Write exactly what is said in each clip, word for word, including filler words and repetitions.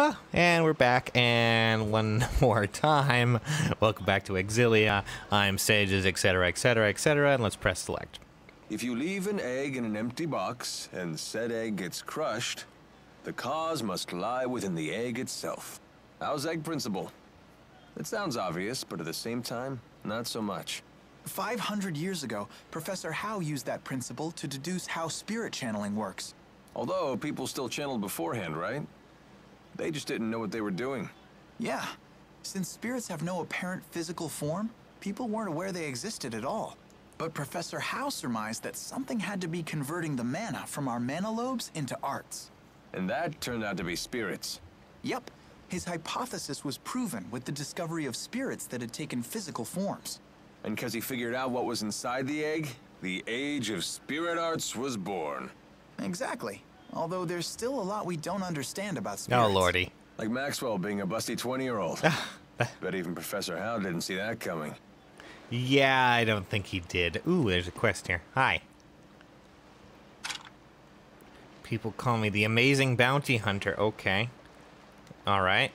Ah, and we're back, and one more time. Welcome back to Xillia. I'm Sages, et cetera, et cetera, et cetera, and let's press select. If you leave an egg in an empty box, and said egg gets crushed, the cause must lie within the egg itself. Howe's egg principle? It sounds obvious, but at the same time, not so much. five hundred years ago, Professor Howe used that principle to deduce how spirit channeling works. Although people still channeled beforehand, right? They just didn't know what they were doing. Yeah. Since spirits have no apparent physical form, people weren't aware they existed at all. But Professor Howe surmised that something had to be converting the mana from our mana lobes into arts. And that turned out to be spirits. Yep. His hypothesis was proven with the discovery of spirits that had taken physical forms. And because he figured out what was inside the egg, the age of spirit arts was born. Exactly. Although there's still a lot we don't understand about spirits. Oh, lordy. Like Maxwell being a busty twenty-year-old. Bet even Professor Howe didn't see that coming. Yeah, I don't think he did. Ooh, there's a quest here. Hi. People call me the amazing bounty hunter. Okay. All right.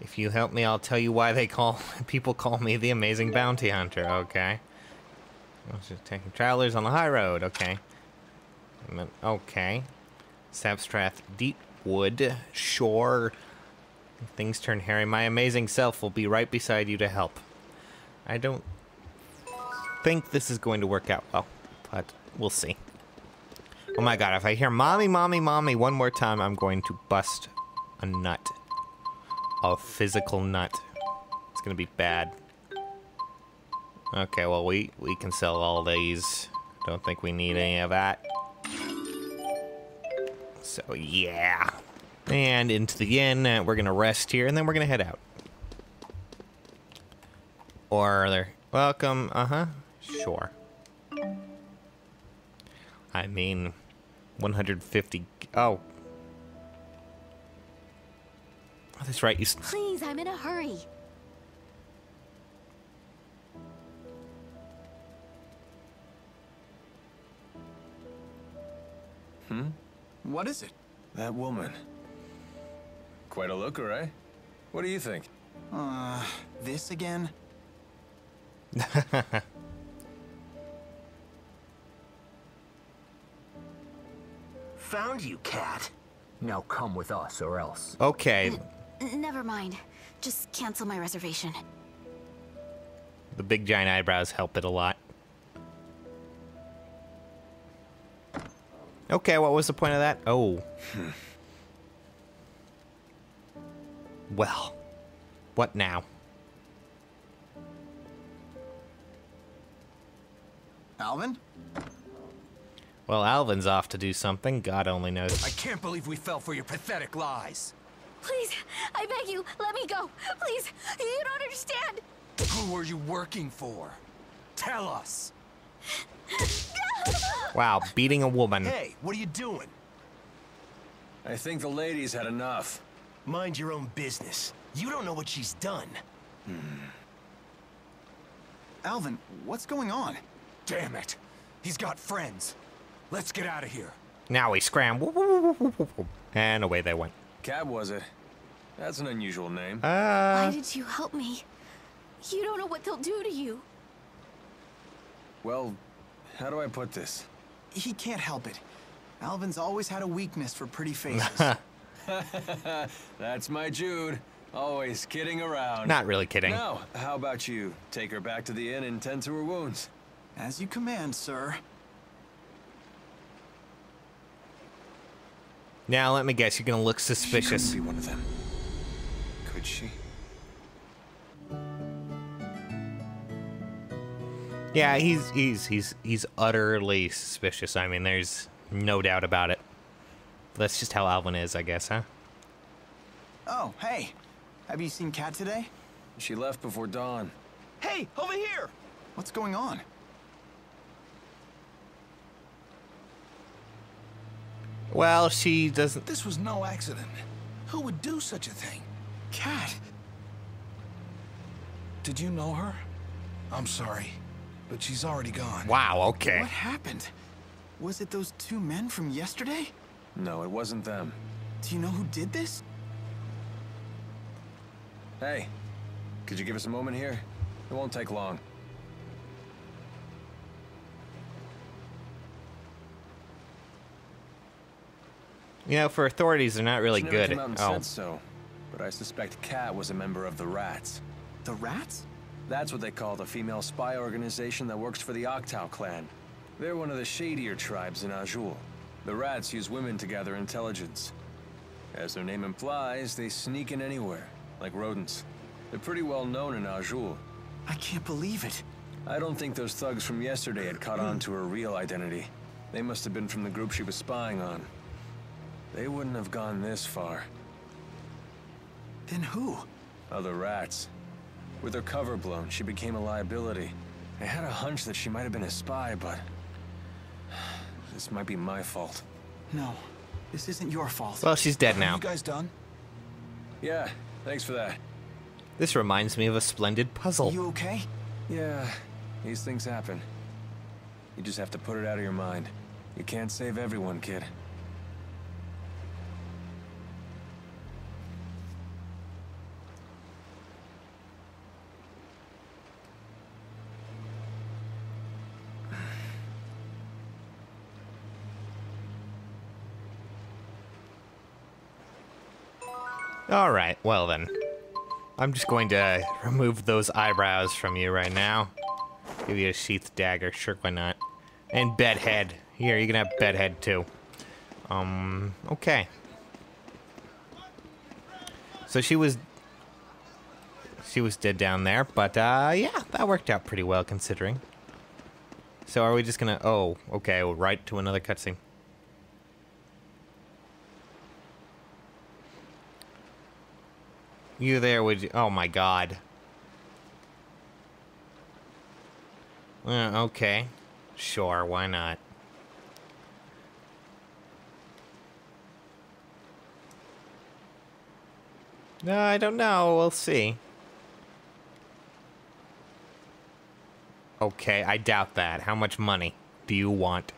If you help me, I'll tell you why they call people call me the amazing bounty hunter. Okay. I was just taking travelers on the high road. Okay. Okay. Sapstrath, deep wood, shore. If things turn hairy, my amazing self will be right beside you to help. I don't think this is going to work out well, but we'll see. Oh my god, if I hear mommy, mommy, mommy one more time, I'm going to bust a nut. A physical nut. It's gonna be bad. Okay, well, we, we can sell all these. Don't think we need any of that. So, yeah. And into the inn, uh, we're gonna rest here, and then we're gonna head out. Or are there... Welcome, uh-huh. Sure. I mean... one hundred fifty... Oh. Oh, that's right, you... Please, I'm in a hurry. Hmm? What is it? That woman. Quite a looker, eh? What do you think? Uh, this again? Found you, cat. Now come with us or else. Okay. N- never mind. Just cancel my reservation. The big giant eyebrows help it a lot. Okay, what was the point of that? Oh. Well. What now? Alvin? Well, Alvin's off to do something. God only knows. I can't believe we fell for your pathetic lies. Please, I beg you, let me go. Please, you don't understand. Who are you working for? Tell us. Wow, beating a woman. Hey, what are you doing? I think the lady's had enough. Mind your own business. You don't know what she's done. Hmm. Alvin, what's going on? Damn it. He's got friends. Let's get out of here. Now we scram. And away they went. Cab, was it? That's an unusual name. Uh... Why did you help me? You don't know what they'll do to you. Well, how do I put this? He can't help it. Alvin's always had a weakness for pretty faces. That's my Jude. Always kidding around. Not really kidding. Now, how about you take her back to the inn and tend to her wounds? As you command, sir. Now, let me guess, you're gonna look suspicious. She couldn't be one of them. Could she? Yeah, he's he's he's he's utterly suspicious. I mean, there's no doubt about it. That's just how Alvin is, I guess, huh? Oh, hey. Have you seen Kat today? She left before dawn. Hey, over here. What's going on? Well, she doesn't... This was no accident. Who would do such a thing? Kat! Did you know her? I'm sorry, but she's already gone. Wow, okay. What happened? Was it those two men from yesterday? No, it wasn't them. Do you know who did this? Hey, could you give us a moment here? It won't take long. You know, for authorities, they're not really good. Came out and oh. said so, but I suspect Cat was a member of the Rats. The Rats? That's what they call the female spy organization that works for the Octaw clan. They're one of the shadier tribes in Ajul. The Rats use women to gather intelligence. As their name implies, they sneak in anywhere, like rodents. They're pretty well known in Ajul. I can't believe it. I don't think those thugs from yesterday had caught on to her real identity. They must have been from the group she was spying on. They wouldn't have gone this far. Then who? Other Rats. With her cover blown, she became a liability. I had a hunch that she might have been a spy, but... this might be my fault. No, this isn't your fault. Well, she's dead now. Are you guys done? Yeah, thanks for that. This reminds me of a splendid puzzle. You okay? Yeah, these things happen. You just have to put it out of your mind. You can't save everyone, kid. All right, well then. I'm just going to remove those eyebrows from you right now. Give you a sheath dagger, sure, why not? And bedhead. Here, you can have bedhead too. Um, okay. So she was... She was dead down there, but uh, yeah, that worked out pretty well considering. So are we just gonna... Oh, okay, we'll right to another cutscene. You there, would you? Oh my god. Uh, okay. Sure, why not? No, I don't know. We'll see. Okay, I doubt that. How much money do you want?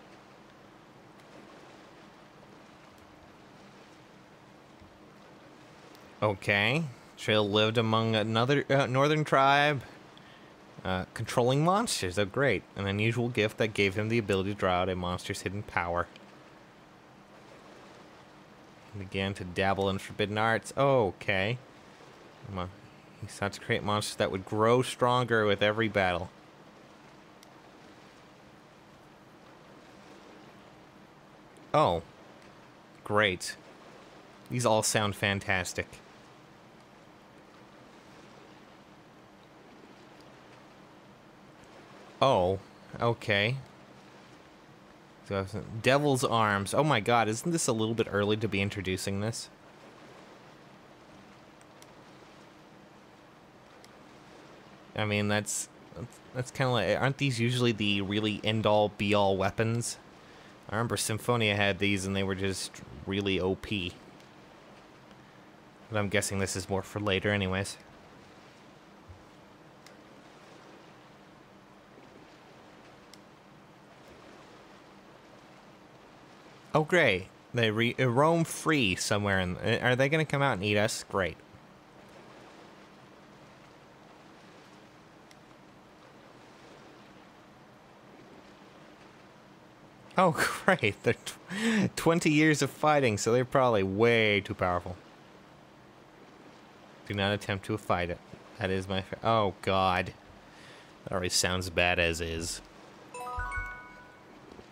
Okay. Trill lived among another uh, northern tribe, uh, controlling monsters. Oh, great. An unusual gift that gave him the ability to draw out a monster's hidden power. He began to dabble in forbidden arts. Oh, okay. He sought to create monsters that would grow stronger with every battle. Oh, great. These all sound fantastic. Oh, okay. So, Devil's Arms. Oh my god, isn't this a little bit early to be introducing this? I mean, that's... That's kind of like... Aren't these usually the really end-all, be-all weapons? I remember Symphonia had these and they were just really O P. But I'm guessing this is more for later anyways. Oh, great. They re roam free somewhere. In are they going to come out and eat us? Great. Oh, great. They're tw twenty years of fighting, so they're probably way too powerful. Do not attempt to fight it. That is my... Oh, God. That already sounds bad as is.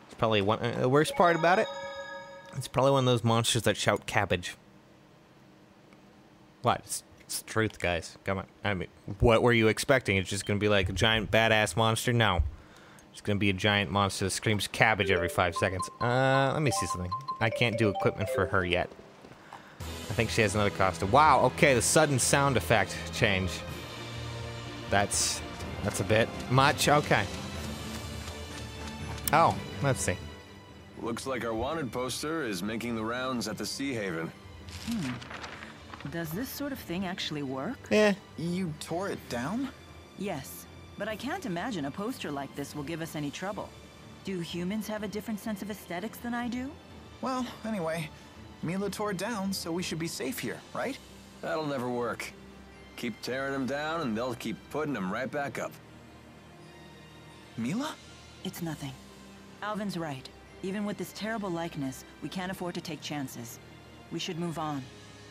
It's probably one uh, the worst part about it. It's probably one of those monsters that shout cabbage. What? It's, it's the truth, guys. Come on. I mean, what were you expecting? It's just going to be like a giant badass monster? No. It's going to be a giant monster that screams cabbage every five seconds. Uh, let me see something. I can't do equipment for her yet. I think she has another costume. Wow, okay, the sudden sound effect change. That's... that's a bit much. Okay. Oh, let's see. Looks like our wanted poster is making the rounds at the Sea Haven. Hmm. Does this sort of thing actually work? Yeah. You tore it down? Yes, but I can't imagine a poster like this will give us any trouble. Do humans have a different sense of aesthetics than I do? Well, anyway, Mila tore it down, so we should be safe here, right? That'll never work. Keep tearing them down, and they'll keep putting them right back up. Mila? It's nothing. Alvin's right. Even with this terrible likeness, we can't afford to take chances. We should move on.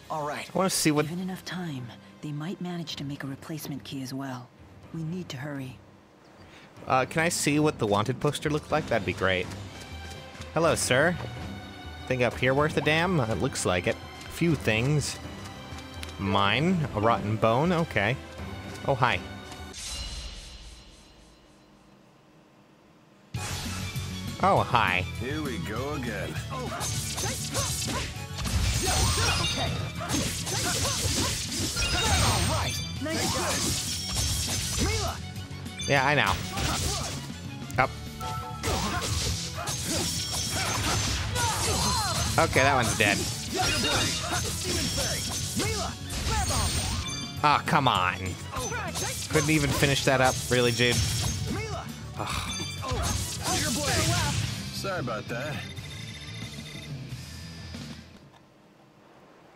All right. I want to see what... Given enough time, they might manage to make a replacement key as well. We need to hurry. Uh, can I see what the wanted poster looked like? That'd be great. Hello, sir. Thing up here worth a damn? It looks like it. A few things. Mine. A rotten bone. Okay. Oh, hi. Oh, hi. Here we go again. Okay. All right. Nice job. Mila. Yeah, I know. Up. Okay, that one's dead. Ah, oh, come on. Couldn't even finish that up, really, Jude. Oh. Sorry about that.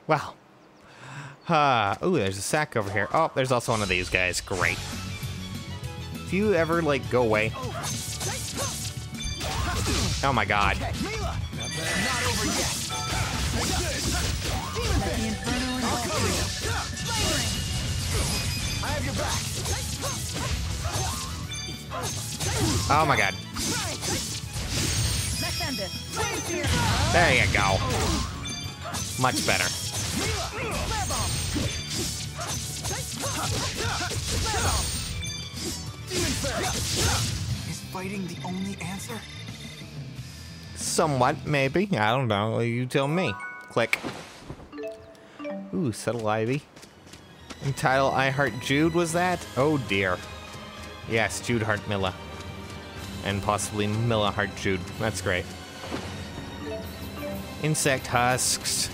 Wow. Uh, ooh, there's a sack over here. Oh, there's also one of these guys. Great. If you ever, like, go away. Oh, my God. Okay. Not over yet. I have your back. Oh, my God. There you go. Much better. Is fighting the only answer? Somewhat, maybe. I don't know. You tell me. Click. Ooh, subtle ivy. Entitle I Heart Jude, was that? Oh dear. Yes, Jude Heart Milla. And possibly Milla Heart Jude. That's great. Insect husks.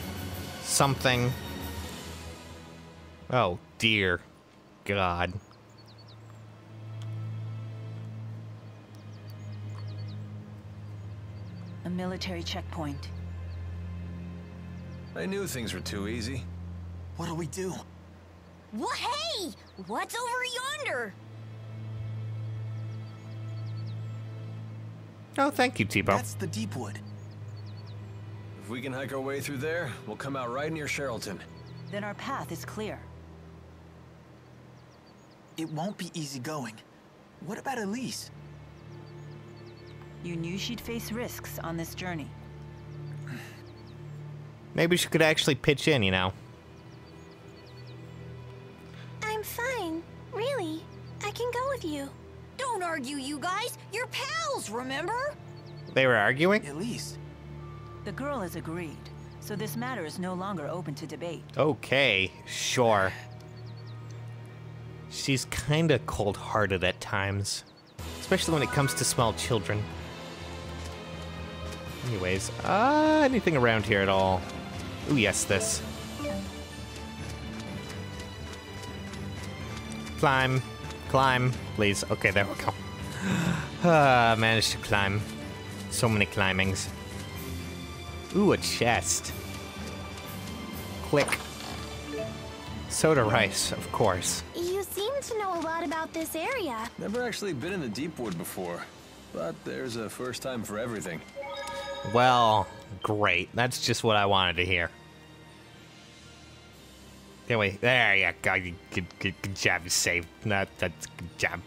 Something. Oh dear. God. A military checkpoint. I knew things were too easy. What'll we do? Well, hey! What's over yonder? Oh, thank you, Teepo. That's the deep wood. If we can hike our way through there, we'll come out right near Sherylton. Then our path is clear. It won't be easy going. What about Elize? You knew she'd face risks on this journey. Maybe she could actually pitch in, you know. I'm fine. Really. I can go with you. Don't argue, you guys. You're pals, remember? They were arguing? Elize. The girl has agreed, so this matter is no longer open to debate. Okay, sure. She's kind of cold-hearted at times. Especially when it comes to small children. Anyways, uh, anything around here at all? Ooh, yes, this. Climb. Climb, please. Okay, there we go. Ah, managed to climb. So many climbings. Ooh, a chest. Click. Soda rice, of course. You seem to know a lot about this area. Never actually been in the Deepwood before, but there's a first time for everything. Well, great. That's just what I wanted to hear. Anyway, there you go. Good, good, good job. You saved. That, that's a good job.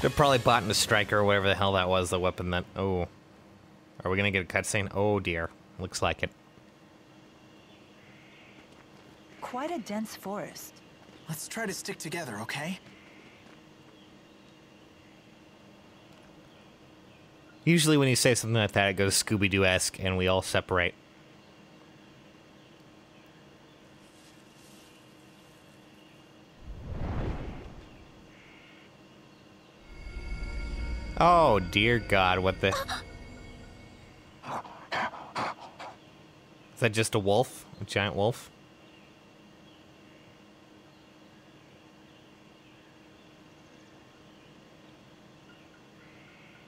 They're probably botting a striker or whatever the hell that was, the weapon that... Oh. Are we going to get a cutscene? Oh, dear. Looks like it. Quite a dense forest. Let's try to stick together, okay? Usually when you say something like that, it goes Scooby-Doo-esque, and we all separate. Oh, dear God, what the... Is that just a wolf? A giant wolf?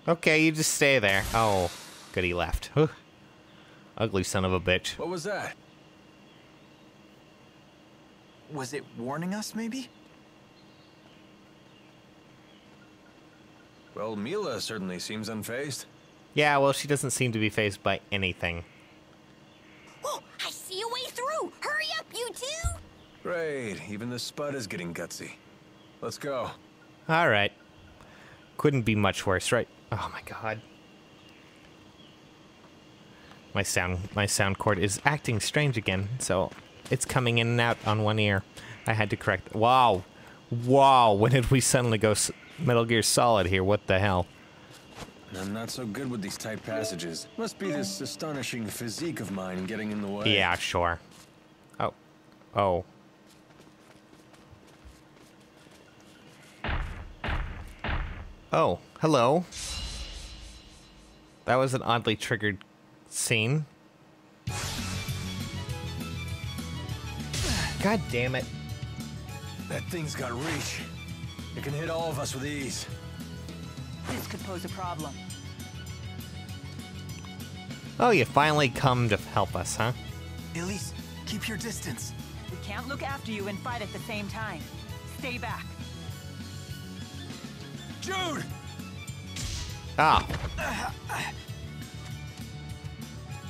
Okay, you just stay there. Oh, good, he left. Huh. Ugly son of a bitch. What was that? Was it warning us, maybe? Well, Mila certainly seems unfazed. Yeah, well, she doesn't seem to be fazed by anything. Oh, I see a way through! Hurry up, you two! Great, even the Spud is getting gutsy. Let's go. All right. Couldn't be much worse, right? Oh my god. My sound, my sound cord is acting strange again, so it's coming in and out on one ear. I had to correct. Wow, wow! When did we suddenly go s Metal Gear Solid here? What the hell? I'm not so good with these tight passages. Must be this astonishing physique of mine getting in the way. Yeah, sure. Oh, oh. Oh, hello. That was an oddly triggered scene. God damn it. That thing's got reach. It can hit all of us with ease. This could pose a problem. Oh, you finally come to help us, huh? Elize, keep your distance. We can't look after you and fight at the same time. Stay back. Jude! Ah. Oh.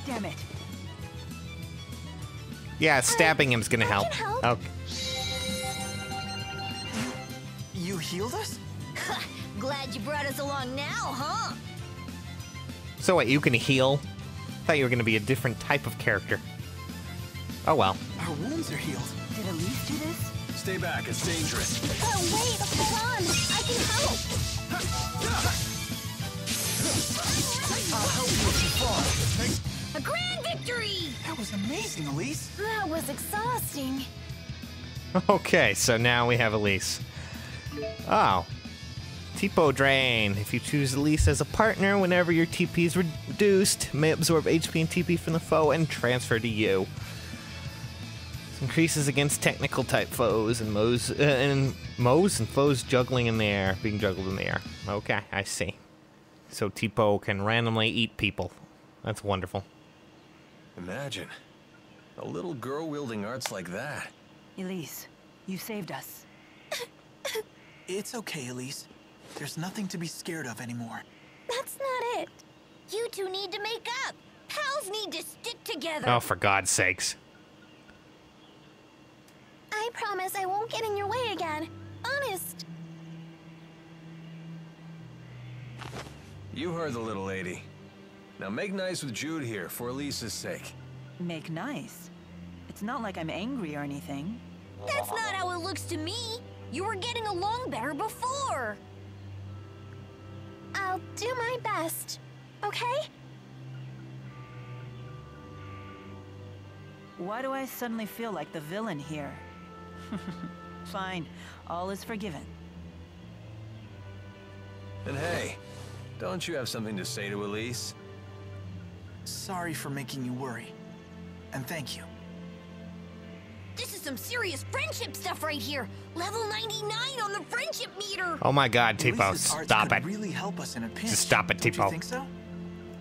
Damn it. Yeah, stabbing him's gonna help. help. Okay. You, you healed us? Glad you brought us along now, huh? So what, you can heal? I thought you were gonna be a different type of character. Oh well. Our wounds are healed. Did Elize do this? Stay back, it's dangerous. Oh wait, hold on! I can help! I'll help you if you fall. Thanks. A grand victory! That was amazing, Elize. That was exhausting. Okay, so now we have Elize. Oh. Teepo Drain. If you choose Elize as a partner, whenever your T P is reduced, may absorb H P and T P from the foe and transfer to you. This increases against technical type foes and mows, uh, and mows and foes juggling in the air, being juggled in the air. Okay, I see. So Teepo can randomly eat people. That's wonderful. Imagine. A little girl wielding arts like that. Elize, you saved us. It's okay, Elize. There's nothing to be scared of anymore. That's not it. You two need to make up. Pals need to stick together. Oh, for God's sakes. I promise I won't get in your way again. Honest. You heard the little lady. Now make nice with Jude here for Elise's sake. Make nice? It's not like I'm angry or anything. That's not how it looks to me. You were getting along better before. I'll do my best, okay? Why do I suddenly feel like the villain here? Fine, all is forgiven. And hey, don't you have something to say to Elize? Sorry for making you worry, and thank you. This is some serious friendship stuff right here. Level ninety-nine on the friendship meter. Oh my God, Teepo, stop it. Really help us in a pinch. Just stop it, Teepo. You think so?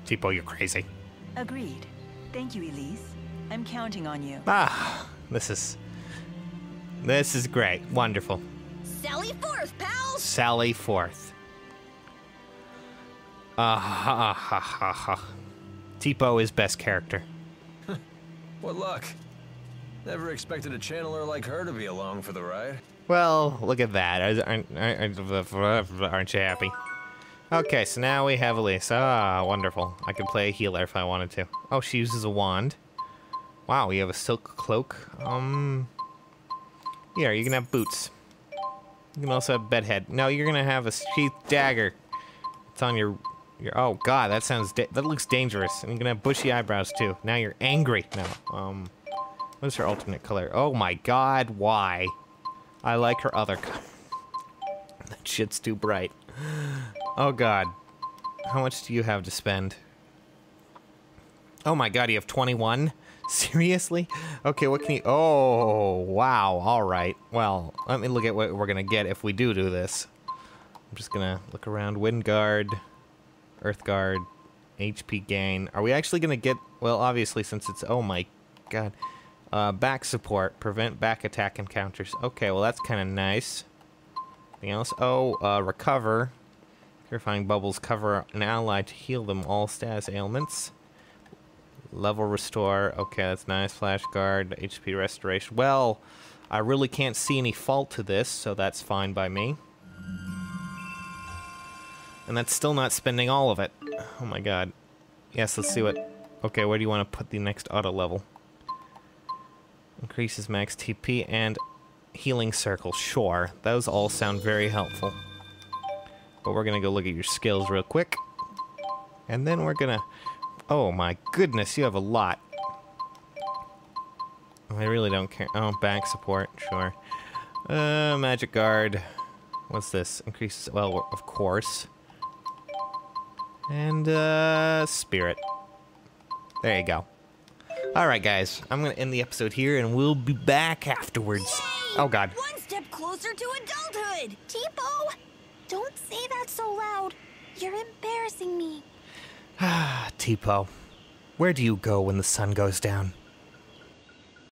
Teepo, you're crazy. Agreed. Thank you, Elize. I'm counting on you. Ah, this is this is great. Wonderful. Sally forth, pals. Sally forth. Ah ha ha ha ha. Teepo is best character. What luck. Never expected a channeler like her to be along for the ride. Well, look at that. Aren't, aren't, aren't you happy? Okay, so now we have Elize. Ah, wonderful. I could play a healer if I wanted to. Oh, she uses a wand. Wow, you have a silk cloak. Um, yeah, you can have boots. You can also have bedhead. No, you're gonna have a sheathed dagger. It's on your, your. Oh God, that sounds. That looks dangerous. And you're gonna have bushy eyebrows too. Now you're angry. No. Um, what is her alternate color? Oh my God, why? I like her other color. That shit's too bright. Oh God, how much do you have to spend? Oh my God, you have twenty-one. Seriously? Okay, what can you... Oh, wow. All right. Well, let me look at what we're going to get if we do do this. I'm just going to look around. Wind Guard, Earth Guard, H P gain. Are we actually going to get... Well, obviously, since it's... Oh, my God. Uh, back support. Prevent back attack encounters. Okay, well that's kind of nice. Anything else? Oh, uh, recover. Purifying bubbles cover an ally to heal them all status ailments. Level restore. Okay, that's nice. Flash guard. H P restoration. Well, I really can't see any fault to this, so that's fine by me. And that's still not spending all of it. Oh my god. Yes, let's see what... Okay, where do you want to put the next auto level? Increases max T P and healing circle. Sure. Those all sound very helpful. But we're going to go look at your skills real quick. And then we're going to... Oh my goodness, you have a lot. I really don't care. Oh, back support. Sure. Uh, magic guard. What's this? Increases... Well, of course. And, uh... Spirit. There you go. Alright, guys. I'm gonna end the episode here, and we'll be back afterwards. Yay! Oh, God. One step closer to adulthood! Teepo! Don't say that so loud. You're embarrassing me. Ah, Teepo. Where do you go when the sun goes down?